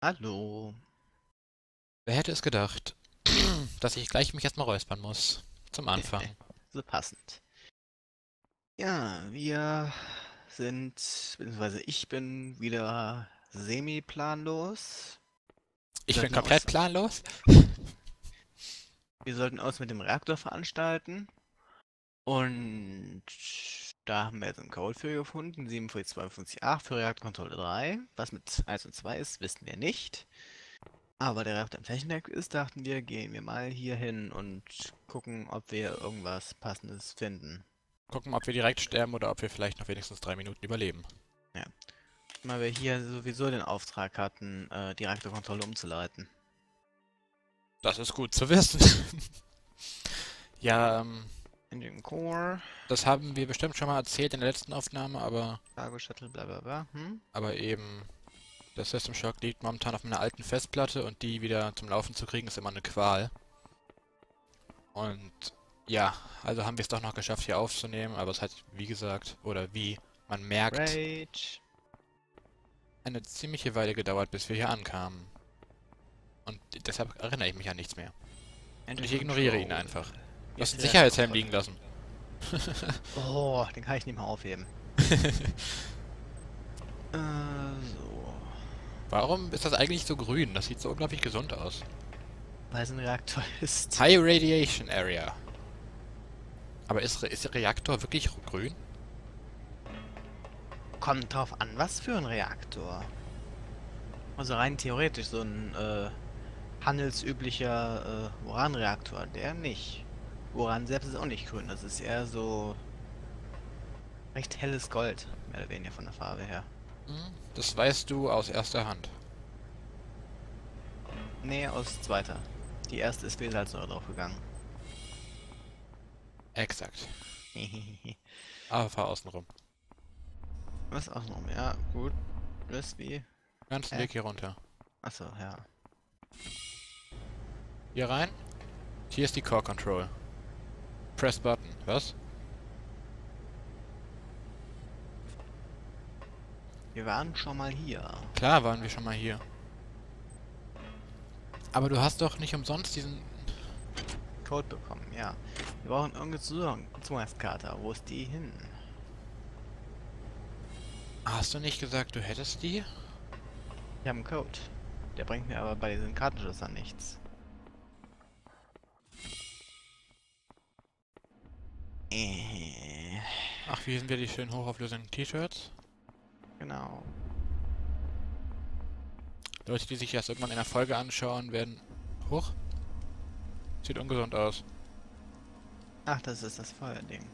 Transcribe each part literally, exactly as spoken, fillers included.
Hallo. Wer hätte es gedacht, dass ich gleich mich erstmal räuspern muss. Zum Anfang. So passend. Ja, wir sind, beziehungsweise ich bin wieder semi-planlos. Ich bin komplett planlos. Wir sollten aus mit dem Reaktor veranstalten. Und da haben wir jetzt einen Code für gefunden, sieben vier zwei fünf acht für Reaktorkontrolle drei. Was mit eins und zwei ist, wissen wir nicht. Aber der Reaktor im Technik ist, dachten wir, gehen wir mal hier hin und gucken, ob wir irgendwas Passendes finden. Gucken, ob wir direkt sterben oder ob wir vielleicht noch wenigstens drei Minuten überleben. Ja. Weil wir hier sowieso den Auftrag hatten, die Reaktorkontrolle umzuleiten. Das ist gut zu wissen. Ja, ähm... Engine Core. Das haben wir bestimmt schon mal erzählt in der letzten Aufnahme, aber... Cargo Shuttle, bla bla bla. Hm? Aber eben, der System Shock liegt momentan auf meiner alten Festplatte und die wieder zum Laufen zu kriegen, ist immer eine Qual. Und ja, also haben wir es doch noch geschafft, hier aufzunehmen, aber es hat, wie gesagt, oder wie man merkt, Rage. Eine ziemliche Weile gedauert, bis wir hier ankamen. Und deshalb erinnere ich mich an nichts mehr. Und ich ignoriere ihn einfach. Du hast den Sicherheitshelm liegen lassen. Oh, den kann ich nicht mehr aufheben. äh, so. Warum ist das eigentlich so grün? Das sieht so unglaublich gesund aus. Weil es ein Reaktor ist. High Radiation Area. Aber ist, Re ist der Reaktor wirklich grün? Kommt drauf an, was für ein Reaktor. Also rein theoretisch so ein äh, handelsüblicher äh, Uranreaktor, der nicht. Uran selbst ist auch nicht grün, das ist eher so recht helles Gold, mehr oder weniger von der Farbe her. Das weißt du aus erster Hand. Nee, aus zweiter. Die erste ist viel Salzsäure draufgegangen. Exakt. Aber fahr außenrum. Was außenrum? Ja, gut. Das wie? Ganz äh. Weg hier runter. Achso, ja. Hier rein. Hier ist die Core Control. Press Button. Was? Wir waren schon mal hier. Klar waren wir schon mal hier. Aber du hast doch nicht umsonst diesen Code bekommen, ja. Wir brauchen irgendeine Zugangskarte. Wo ist die hin? Hast du nicht gesagt, du hättest die? Ich habe einen Code. Der bringt mir aber bei diesen Kartenschlüssel nichts. Ach, hier sind wir die schönen hochauflösenden T-Shirts. Genau. Leute, die sich das irgendwann in der Folge anschauen, werden... Hoch? Sieht ungesund aus. Ach, das ist das Feuerding.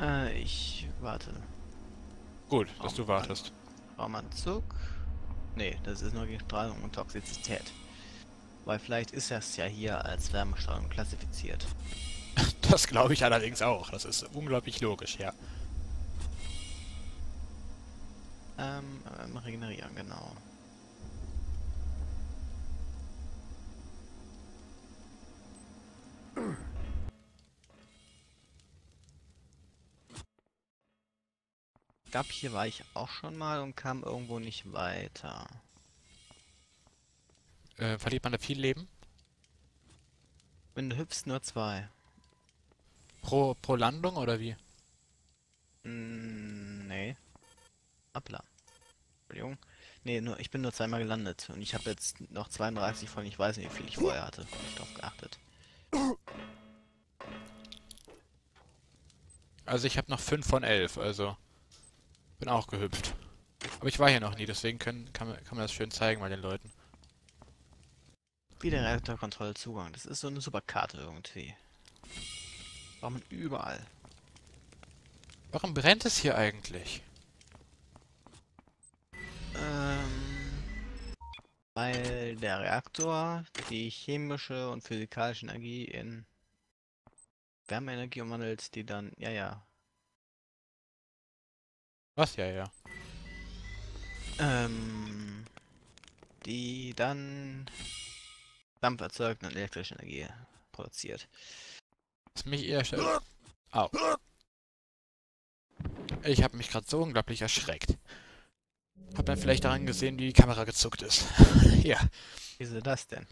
Äh, ich warte. Gut, Raum, dass du wartest. Raumanzug? Nee, das ist nur gegen Strahlung und Toxizität. Weil vielleicht ist das ja hier als Wärmestrahlung klassifiziert. Das glaube ich allerdings auch. Das ist unglaublich logisch, ja. Ähm, ähm regenerieren, genau. Ich glaube, hier war ich auch schon mal und kam irgendwo nicht weiter. Äh, verliert man da viel Leben? Wenn du hüpfst, nur zwei. Pro, pro Landung oder wie? Mm, nee. Abla. Entschuldigung. Nee, nur, ich bin nur zweimal gelandet und ich habe jetzt noch zweiunddreißig von, ich weiß nicht, wie viel ich vorher hatte. Nicht drauf geachtet. Also ich habe noch fünf von elf, also bin auch gehüpft. Aber ich war hier noch nie, deswegen können, kann, kann man das schön zeigen bei den Leuten. Wieder Reaktorkontrollzugang. Das ist so eine super Karte irgendwie. Warum überall? Warum brennt es hier eigentlich? Ähm, weil der Reaktor die chemische und physikalische Energie in Wärmeenergie umwandelt, die dann... Ja, ja. Was? Ja, ja. Ähm, die dann Dampf erzeugt und elektrische Energie produziert. Was mich eher stört. Au. Ich habe mich gerade so unglaublich erschreckt. Hat man vielleicht daran gesehen, wie die Kamera gezuckt ist. Ja. Wieso das denn?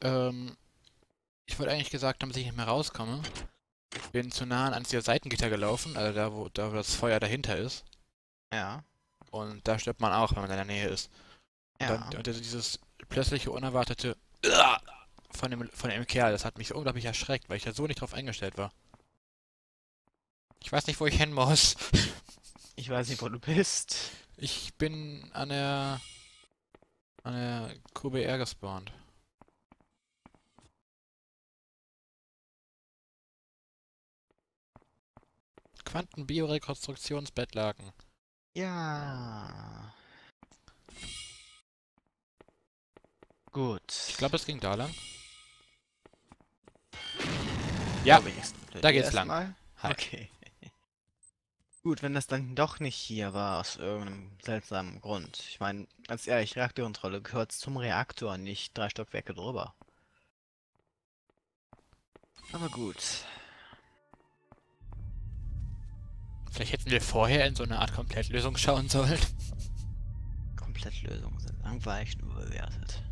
Ähm, ich wollte eigentlich gesagt haben, dass ich nicht mehr rauskomme. Bin zu nah an die Seitengitter gelaufen, also da wo, da, wo das Feuer dahinter ist. Ja. Und da stirbt man auch, wenn man in der Nähe ist. Ja. Und, dann, und dieses plötzliche, unerwartete von dem, von dem Kerl, das hat mich so unglaublich erschreckt, weil ich da so nicht drauf eingestellt war. Ich weiß nicht, wo ich hin muss. Ich weiß nicht, wo du bist. Ich bin an der... an der Q B R gespawnt. Quantenbiorekonstruktionsbettlaken. Ja. Gut. Ich glaube, es ging da lang. Ja, da, da geht's lang. Mal. Okay. Gut, wenn das dann doch nicht hier war, aus irgendeinem seltsamen Grund. Ich meine, ganz ehrlich, Reaktorentrolle gehört zum Reaktor, nicht drei Stockwerke drüber. Aber gut. Vielleicht hätten wir vorher in so eine Art Komplettlösung schauen sollen. Komplettlösungen sind langweilig und überbewertet.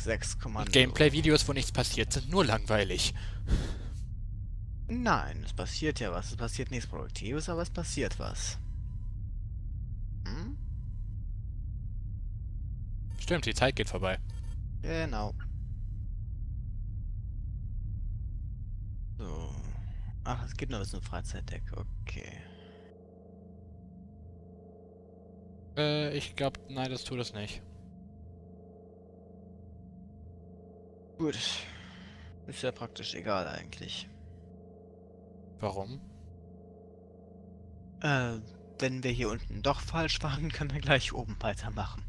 sechs Komma null. Gameplay-Videos, wo nichts passiert, sind nur langweilig. Nein, es passiert ja was. Es passiert nichts Produktives, aber es passiert was. Hm? Stimmt, die Zeit geht vorbei. Genau. So. Ach, es gibt noch ein bisschen Freizeitdeck. Okay. Äh, ich glaube, nein, das tut es nicht. Gut. Ist ja praktisch egal eigentlich. Warum? Äh, wenn wir hier unten doch falsch waren, können wir gleich oben weitermachen.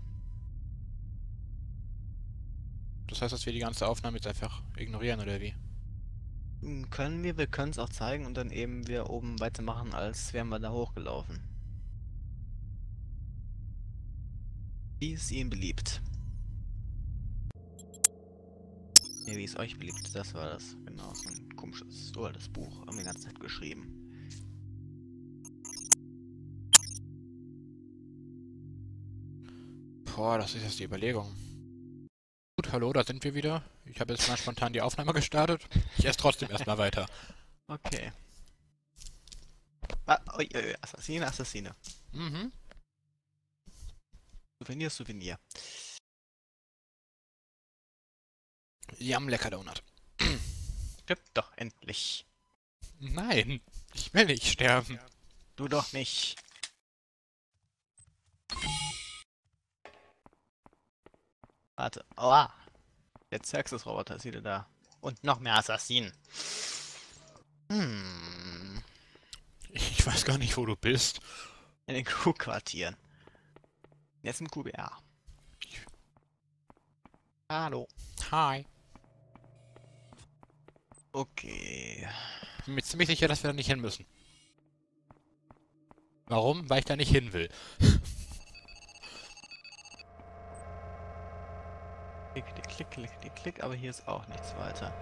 Das heißt, dass wir die ganze Aufnahme jetzt einfach ignorieren, oder wie? Können wir, wir können es auch zeigen und dann eben wir oben weitermachen, als wären wir da hochgelaufen. Wie ist Ihnen beliebt? Ne, wie es euch beliebt, das war das. Genau, so ein komisches, so das Buch, haben wir die ganze Zeit geschrieben. Boah, das ist jetzt die Überlegung. Gut, hallo, da sind wir wieder. Ich habe jetzt mal spontan die Aufnahme gestartet. Ich esse trotzdem erstmal weiter. Okay. Ah, oi, oi, Assassine, Assassine. Mhm. Souvenir, Souvenir. Jam, lecker Donut. Stirb doch endlich. Nein, ich will nicht sterben. Du doch nicht. Warte, aua. Der Zerxus-Roboter ist wieder da. Und noch mehr Assassinen. Hm. Ich weiß gar nicht, wo du bist. In den Q-Quartieren. Jetzt im Q B R. Hallo. Hi. Okay. Ich bin mir ziemlich sicher, dass wir da nicht hin müssen. Warum? Weil ich da nicht hin will. Klick, klick, klick, klick, klick, aber hier ist auch nichts weiter.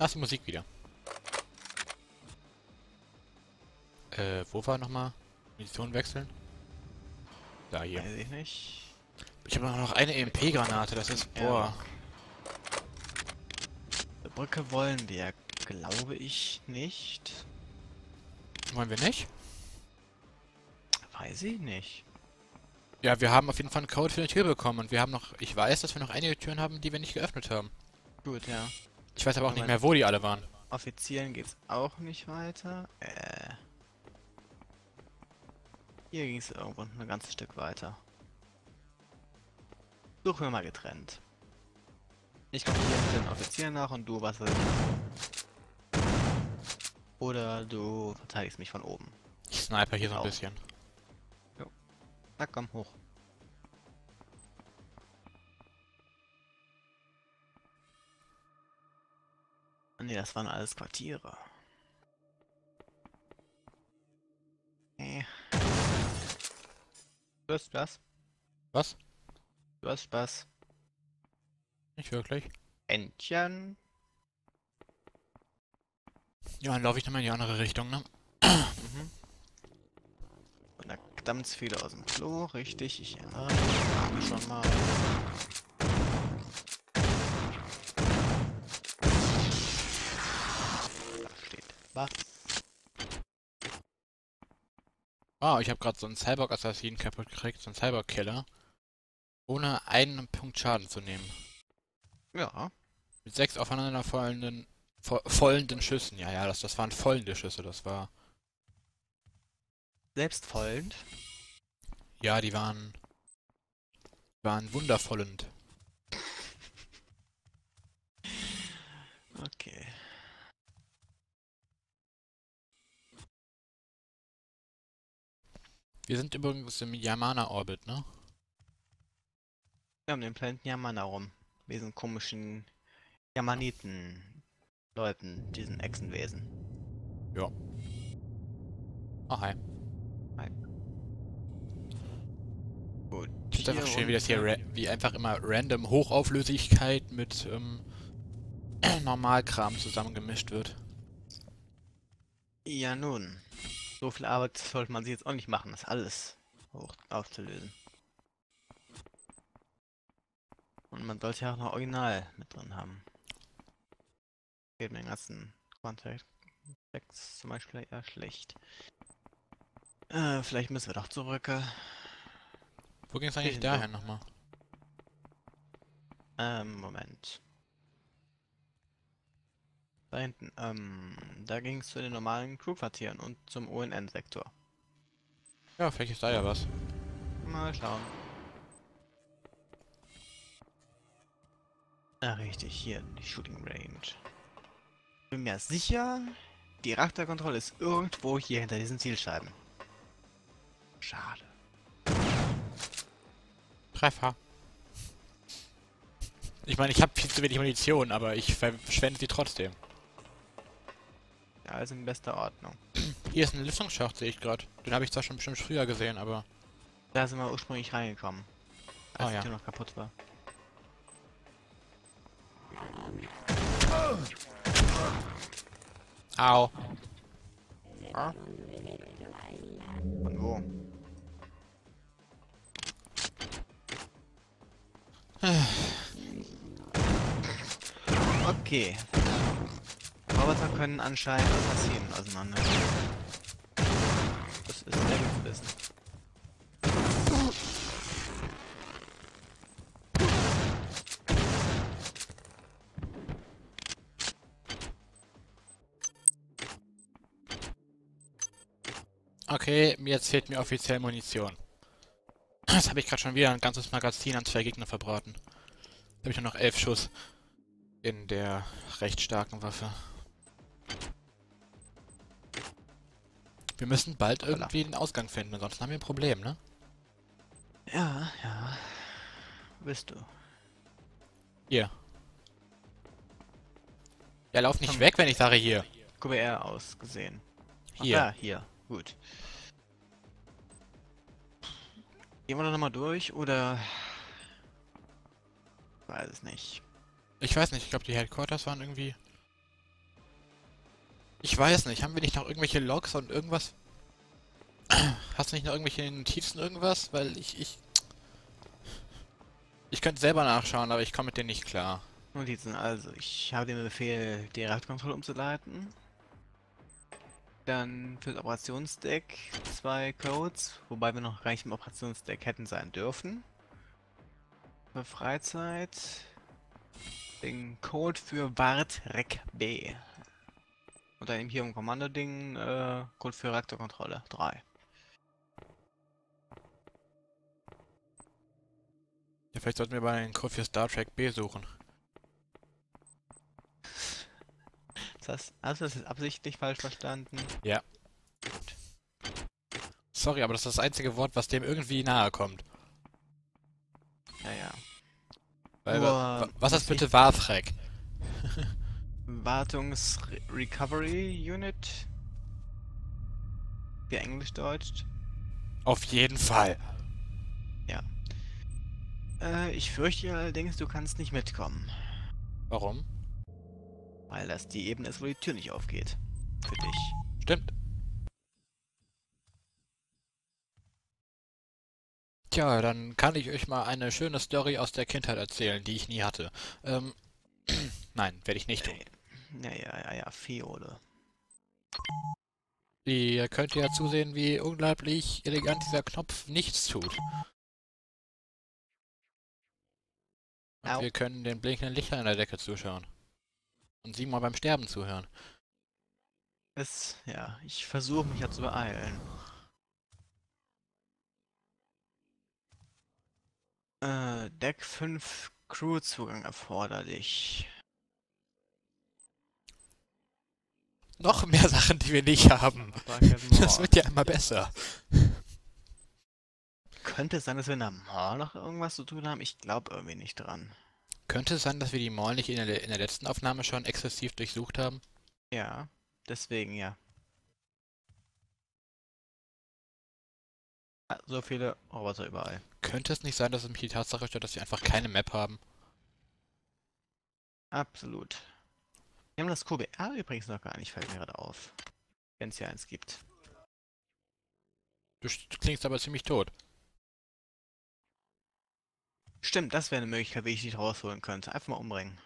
Lass Musik wieder. Äh, wo war nochmal? Munition wechseln? Da, hier. Weiß ich nicht. Ich habe noch eine E M P-Granate, das ist... boah. Die Brücke wollen wir, glaube ich, nicht. Wollen wir nicht? Weiß ich nicht. Ja, wir haben auf jeden Fall einen Code für eine Tür bekommen und wir haben noch... ich weiß, dass wir noch einige Türen haben, die wir nicht geöffnet haben. Gut, ja. Ich weiß aber auch nicht mehr, wo die alle waren. Offizieren geht's auch nicht weiter. Äh. Hier ging's irgendwo ein ganzes Stück weiter. Suchen wir mal getrennt. Ich komme hier mit den Offizieren nach und du was willst. Oder du verteidigst mich von oben. Ich sniper hier so ein bisschen. Jo. Na komm, hoch. Ne, das waren alles Quartiere. Nee. Du hast das? Was? Du hast Spaß. Nicht wirklich. Entchen. Ja, dann laufe ich nochmal in die andere Richtung, ne? Mhm. Und da dampft's viel aus dem Klo, richtig, ich erinnere mich schon mal. Da steht was. Wow, ich habe gerade so einen Cyborg-Assassinen kaputt gekriegt, so einen Cyborg-Killer. Ohne einen Punkt Schaden zu nehmen. Ja. Mit sechs aufeinander vollenden, vo vollenden Schüssen. Ja, ja, das, das waren vollende Schüsse, das war... Selbst vollend? Ja, die waren... Die waren wundervollend. Okay. Wir sind übrigens im Yamana-Orbit, ne? Wir haben den Planeten Yamana rum. Diesen komischen Yamaniten. Leuten, diesen Echsenwesen. Ja. Oh, hi. Hi. Gut. Ich finde einfach schön, wie das hier, wie einfach immer random Hochauflösigkeit mit ähm, Normalkram zusammengemischt wird. Ja, nun. So viel Arbeit sollte man sich jetzt auch nicht machen, das alles hoch aufzulösen. Und man sollte ja auch noch Original mit drin haben. Geht mit den ganzen Quantenbiorekonstruktionsbettlaken zum Beispiel eher schlecht. Äh, vielleicht müssen wir doch zurück. Wo ging es eigentlich daher nochmal? Ähm, Moment. Da hinten, ähm, da ging es zu den normalen Crewquartieren und zum O N N-Sektor. Ja, vielleicht ist da ja was. Mal schauen. Ah, richtig, hier, die Shooting Range. Bin mir sicher, die Reaktorkontrolle ist irgendwo hier hinter diesen Zielscheiben. Schade. Treffer. Ich meine, ich habe viel zu wenig Munition, aber ich verschwende sie trotzdem. Ja, also in bester Ordnung. Hier ist ein Lüftungsschacht, sehe ich gerade. Den habe ich zwar schon bestimmt früher gesehen, aber... Da sind wir ursprünglich reingekommen. Als oh, die ja. Tür noch kaputt war. Au. Ah? Von wo? Okay. Roboter können anscheinend Assassinen auseinander. Das ist sehr gut zu wissen. Okay, jetzt fehlt mir offiziell Munition. Das habe ich gerade schon wieder ein ganzes Magazin an zwei Gegner verbraten. Da habe ich nur noch elf Schuss in der recht starken Waffe. Wir müssen bald irgendwie den Ausgang finden, ansonsten haben wir ein Problem, ne? Ja, ja. Wo bist du? Hier. Ja, lauf nicht Komm. weg, wenn ich sage hier. Q B R ausgesehen. Hier. Ach, ja, hier. Gut. Gehen wir da nochmal durch, oder... Ich weiß es nicht. Ich weiß nicht, ich glaube die Headquarters waren irgendwie... Ich weiß nicht, haben wir nicht noch irgendwelche Logs und irgendwas... Hast du nicht noch irgendwelche Notizen irgendwas? Weil ich... Ich, ich könnte selber nachschauen, aber ich komme mit denen nicht klar. Notizen, also ich habe den Befehl, die Reaktorkontrolle umzuleiten. Dann für das Operationsdeck zwei Codes, wobei wir noch gar nicht im Operationsdeck hätten sein dürfen. Für Freizeit den Code für Wartreck B. Und dann eben hier im Kommandoding äh, Code für Reaktorkontrolle drei. Ja, vielleicht sollten wir mal einen Code für Star Trek B suchen. Hast du das jetzt absichtlich falsch verstanden? Ja. Gut. Sorry, aber das ist das einzige Wort, was dem irgendwie nahe kommt. Naja. Weil, Uah, was ist bitte Warfreck? Wartungs-Recovery Unit? Wie Englisch-Deutsch? Auf jeden Fall. Ja. Äh, ich fürchte allerdings, du kannst nicht mitkommen. Warum? Weil das die Ebene ist, wo die Tür nicht aufgeht. Für dich. Stimmt. Tja, dann kann ich euch mal eine schöne Story aus der Kindheit erzählen, die ich nie hatte. Ähm, nein, werde ich nicht tun. Ja, ja, ja, ja, Fiole. Ihr könnt ja zusehen, wie unglaublich elegant dieser Knopf nichts tut. Und Au. Wir können den blinkenden Lichtern in der Decke zuschauen. Und siebenmal beim Sterben zuhören. Es, ja, ich versuche mich ja zu beeilen. Äh, Deck fünf Crewzugang erforderlich. Noch mehr Sachen, die wir nicht haben. Das wird ja immer besser. Könnte es sein, dass wir in der Mall noch irgendwas zu tun haben? Ich glaube irgendwie nicht dran. Könnte es sein, dass wir die Mall nicht in der, in der letzten Aufnahme schon exzessiv durchsucht haben? Ja, deswegen ja. So viele Roboter überall. Könnte es nicht sein, dass es mich die Tatsache stört, dass wir einfach keine Map haben? Absolut. Wir haben das Q B R übrigens noch gar nicht, fällt mir gerade auf. Wenn es ja eins gibt. Du klingst aber ziemlich tot. Stimmt, das wäre eine Möglichkeit, wie ich dich rausholen könnte. Einfach mal umbringen.